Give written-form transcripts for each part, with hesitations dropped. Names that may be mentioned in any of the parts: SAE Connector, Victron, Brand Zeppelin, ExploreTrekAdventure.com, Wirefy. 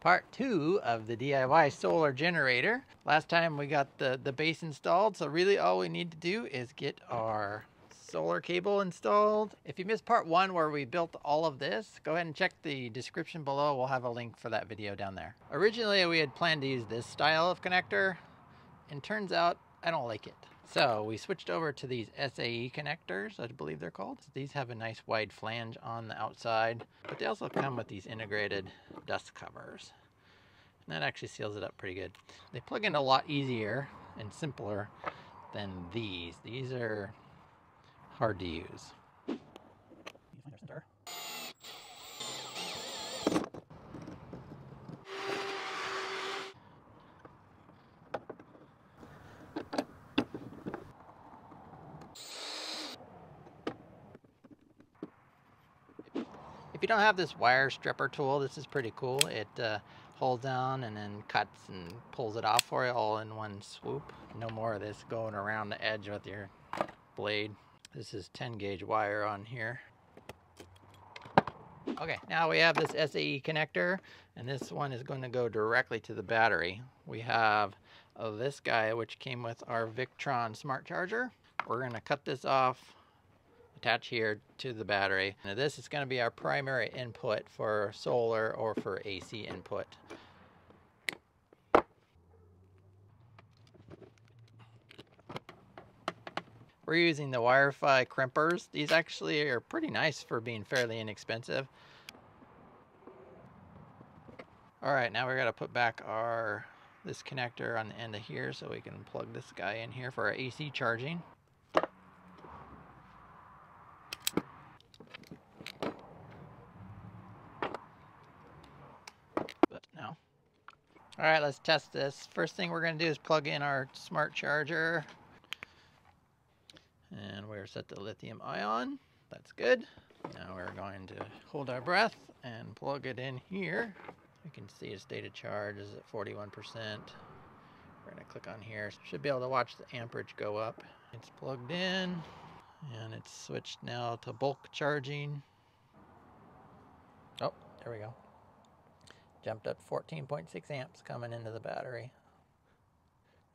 part two of the DIY solar generator. Last time we got the base installed, so really all we need to do is get our solar cable installed. If you missed part one where we built all of this, go ahead and check the description below. We'll have a link for that video down there. Originally we had planned to use this style of connector, and turns out I don't like it. So we switched over to these SAE connectors, I believe they're called. These have a nice wide flange on the outside, but they also come with these integrated dust covers. And that actually seals it up pretty good. They plug in a lot easier and simpler than these. These are hard to use. If you don't have this wire stripper tool, this is pretty cool. It holds down and then cuts and pulls it off for you all in one swoop. No more of this going around the edge with your blade. This is 10 gauge wire on here. Okay, now we have this SAE connector, and this one is going to go directly to the battery. We have this guy, which came with our Victron smart charger. We're going to cut this off, attach here to the battery. Now this is going to be our primary input for solar or for AC input. We're using the Wirefy crimpers. These actually are pretty nice for being fairly inexpensive. All right, now we're going to put back this connector on the end of here so we can plug this guy in here for our AC charging. All right, let's test this. First thing we're gonna do is plug in our smart charger. And we're set to lithium ion. That's good. Now we're going to hold our breath and plug it in here. You can see its state of charge is at 41%. We're gonna click on here. Should be able to watch the amperage go up. It's plugged in and it's switched now to bulk charging. Oh, there we go. Jumped up 14.6 amps coming into the battery.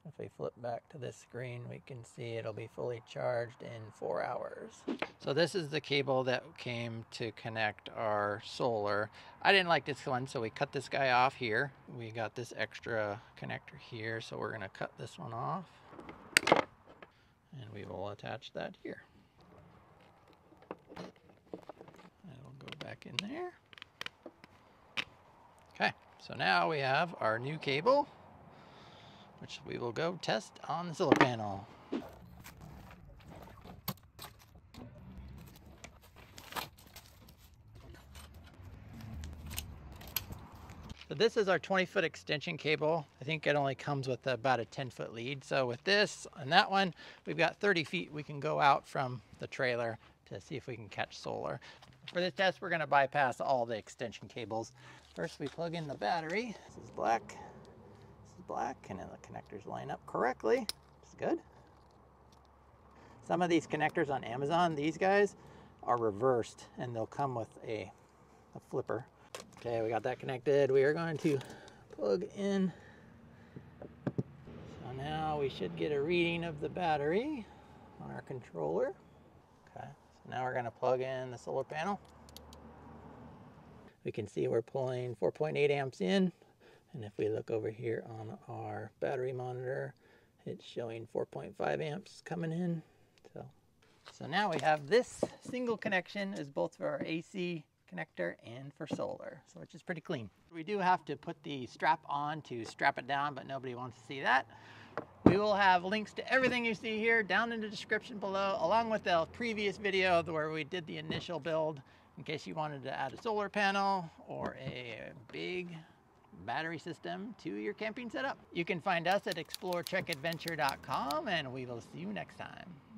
If we flip back to this screen, we can see it'll be fully charged in 4 hours. So this is the cable that came to connect our solar. I didn't like this one, so we cut this guy off here. We got this extra connector here, so we're gonna cut this one off. And we will attach that here. That'll go back in there. Okay, so now we have our new cable, which we will go test on the solar panel. So this is our 20-foot extension cable. I think it only comes with about a 10-foot lead. So with this and that one, we've got 30 feet we can go out from the trailer to see if we can catch solar. For this test, we're gonna bypass all the extension cables. First, we plug in the battery. This is black, and then the connectors line up correctly, which is good. Some of these connectors on Amazon, these guys, are reversed, and they'll come with a flipper. Okay, we got that connected. We are going to plug in. So now we should get a reading of the battery on our controller. Okay. Now we're gonna plug in the solar panel. We can see we're pulling 4.8 amps in. And if we look over here on our battery monitor, it's showing 4.5 amps coming in. So now we have this single connection is both for our AC connector and for solar, so which is pretty clean. We do have to put the strap on to strap it down, but nobody wants to see that. We will have links to everything you see here down in the description below, along with the previous video where we did the initial build, in case you wanted to add a solar panel or a big battery system to your camping setup. You can find us at ExploreTrekAdventure.com, and we will see you next time.